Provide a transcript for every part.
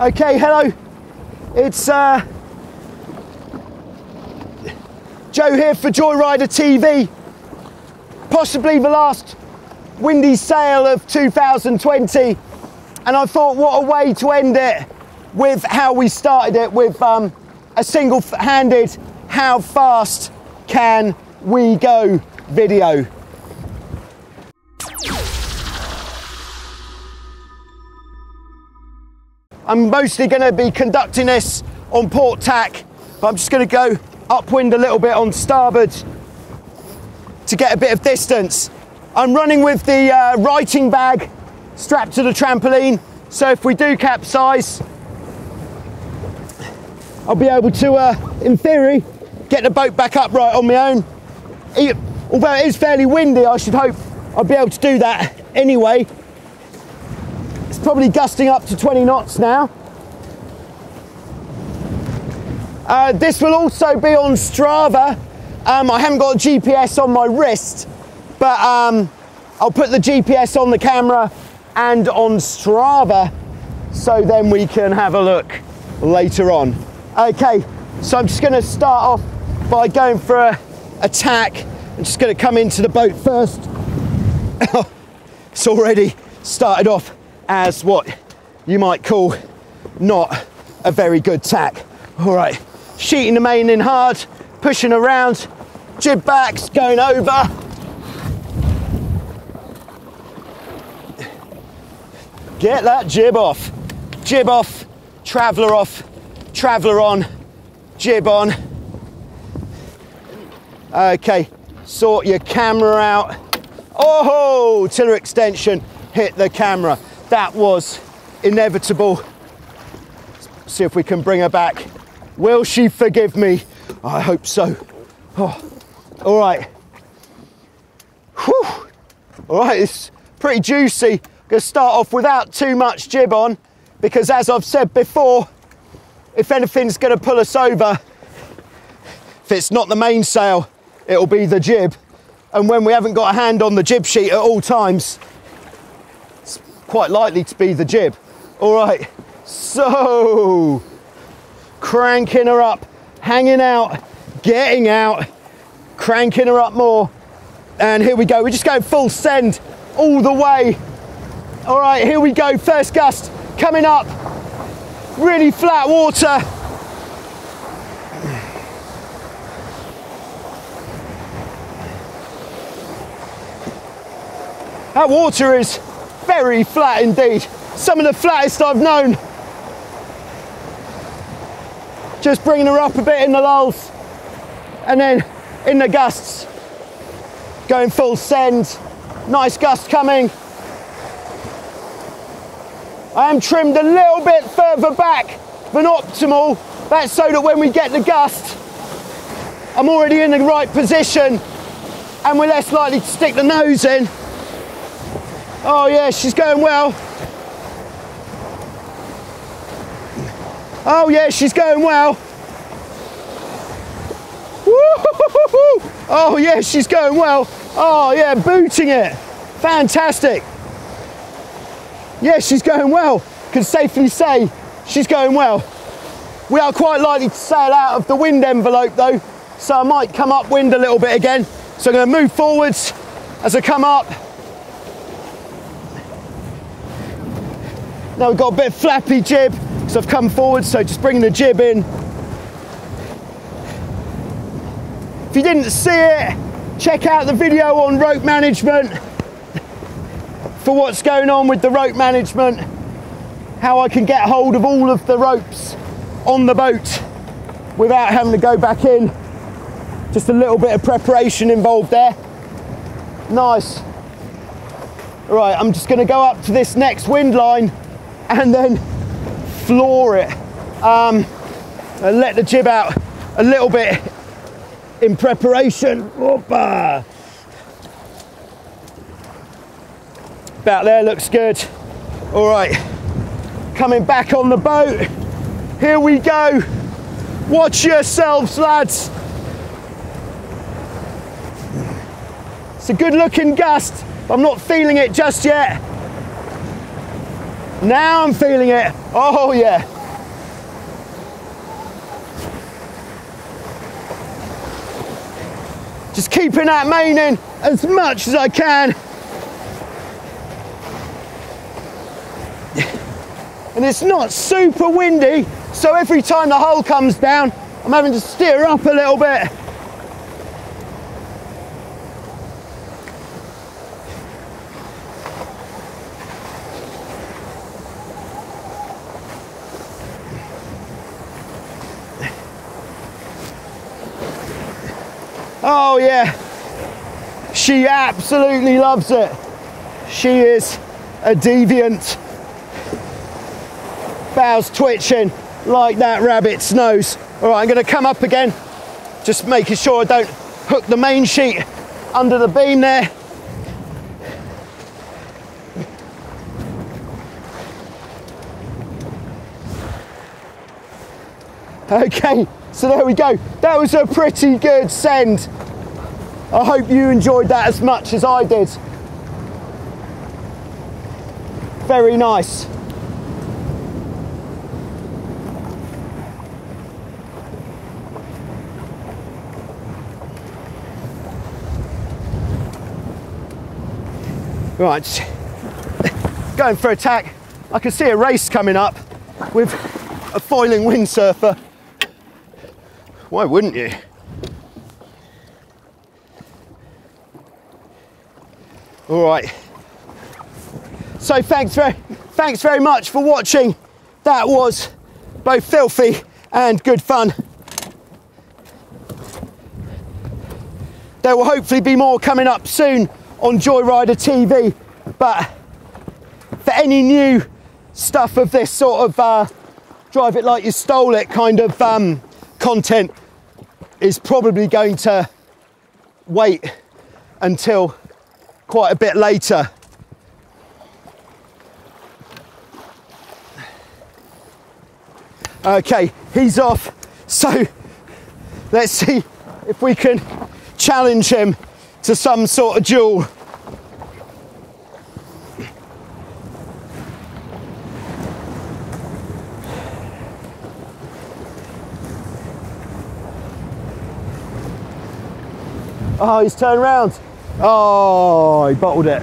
Okay, hello. It's Joe here for Joyrider TV. Possibly the last windy sail of 2020, and I thought, what a way to end it with how we started it, with a single-handed how fast can we go video. I'm mostly going to be conducting this on port tack, but I'm just going to go upwind a little bit on starboard to get a bit of distance. I'm running with the writing bag strapped to the trampoline, so if we do capsize, I'll be able to, in theory, get the boat back upright on my own. Although it is fairly windy, I should hope I'll be able to do that anyway. It's probably gusting up to 20 knots now. This will also be on Strava. I haven't got a GPS on my wrist, but I'll put the GPS on the camera and on Strava, so then we can have a look later on. Okay, so I'm just going to start off by going for a tack. I'm just going to come into the boat first. It's already started off as what you might call not a very good tack. All right, sheeting the main in hard, pushing around, jib backs, going over. Get that jib off, traveller off, traveller on, jib on. Okay, sort your camera out. Oh, tiller extension, hit the camera. That was inevitable. See if we can bring her back. Will she forgive me? I hope so. Oh, all right. Whew. All right, it's pretty juicy. I'm gonna start off without too much jib on, because as I've said before, if anything's gonna pull us over, if it's not the mainsail, it'll be the jib. And when we haven't got a hand on the jib sheet at all times, quite likely to be the jib. All right, so cranking her up, hanging out, getting out, cranking her up more. And here we go, we're just going full send all the way. All right, here we go, first gust coming up, really flat water. That water is very flat indeed. Some of the flattest I've known. Just bringing her up a bit in the lulls and then in the gusts. Going full send. Nice gust coming. I am trimmed a little bit further back than optimal. That's so that when we get the gust, I'm already in the right position and we're less likely to stick the nose in. Oh yeah, she's going well. Oh yeah, she's going well. Woo-hoo-hoo-hoo-hoo. Oh yeah, she's going well. Oh yeah, booting it. Fantastic. Yeah, she's going well. Can safely say she's going well. We are quite likely to sail out of the wind envelope though, so I might come upwind a little bit again. So I'm going to move forwards as I come up. Now we've got a bit of flappy jib, so I've come forward, so just bringing the jib in. If you didn't see it, check out the video on rope management for what's going on with the rope management, how I can get hold of all of the ropes on the boat without having to go back in. Just a little bit of preparation involved there. Nice. Right, I'm just going to go up to this next wind line and then floor it. I let the jib out a little bit in preparation. Opa. About there, looks good. All right, coming back on the boat. Here we go. Watch yourselves, lads. It's a good looking gust. I'm not feeling it just yet. Now I'm feeling it. Oh yeah. Just keeping that mane in as much as I can. And it's not super windy, so every time the hull comes down, I'm having to steer up a little bit. Oh yeah, she absolutely loves it. She is a deviant. Bow's twitching like that rabbit's nose. All right, I'm gonna come up again, just making sure I don't hook the main sheet under the beam there. Okay, so there we go. That was a pretty good send. I hope you enjoyed that as much as I did. Very nice. Right, going for attack. I can see a race coming up with a foiling windsurfer. Why wouldn't you? All right. So thanks very much for watching. That was both filthy and good fun. There will hopefully be more coming up soon on Joyrider TV, but for any new stuff of this sort of drive it like you stole it kind of content is probably going to wait until quite a bit later. Okay, he's off, so let's see if we can challenge him to some sort of duel. Oh, he's turned round. Oh, he bottled it.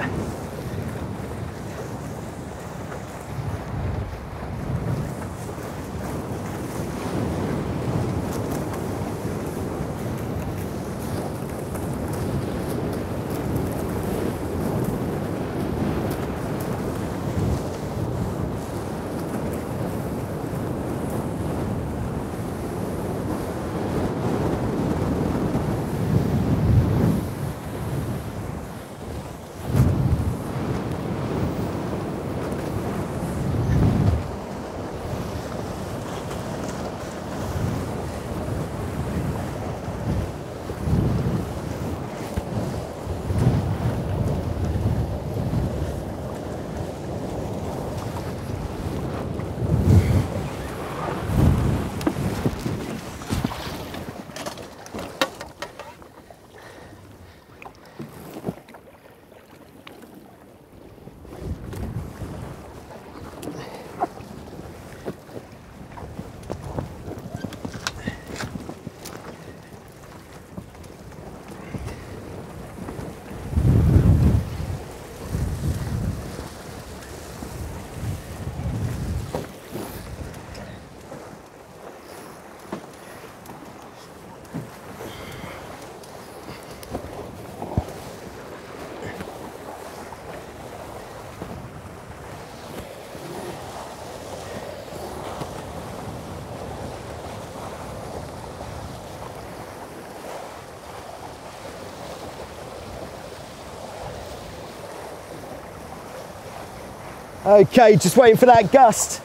Okay, just waiting for that gust.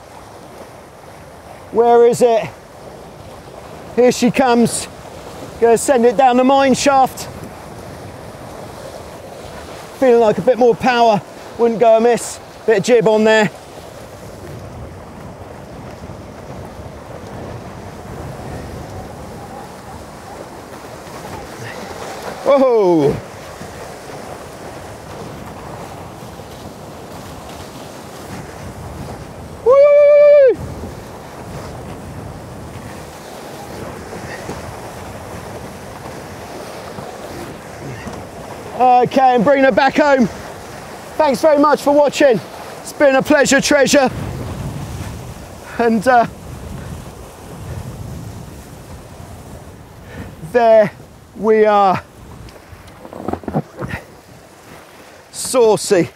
Where is it? Here she comes. Gonna send it down the mine shaft. Feeling like a bit more power wouldn't go amiss. Bit of jib on there. Whoa! Okay, and bringing her back home. Thanks very much for watching. It's been a pleasure, treasure. And there we are. Saucy.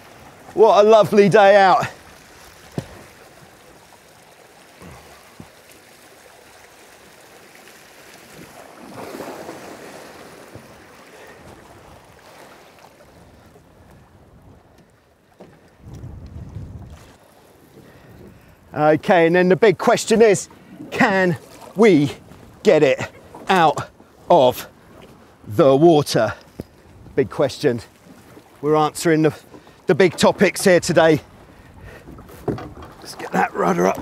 What a lovely day out. Okay, and then the big question is, can we get it out of the water? Big question. We're answering the big topics here today. Let's get that rudder up.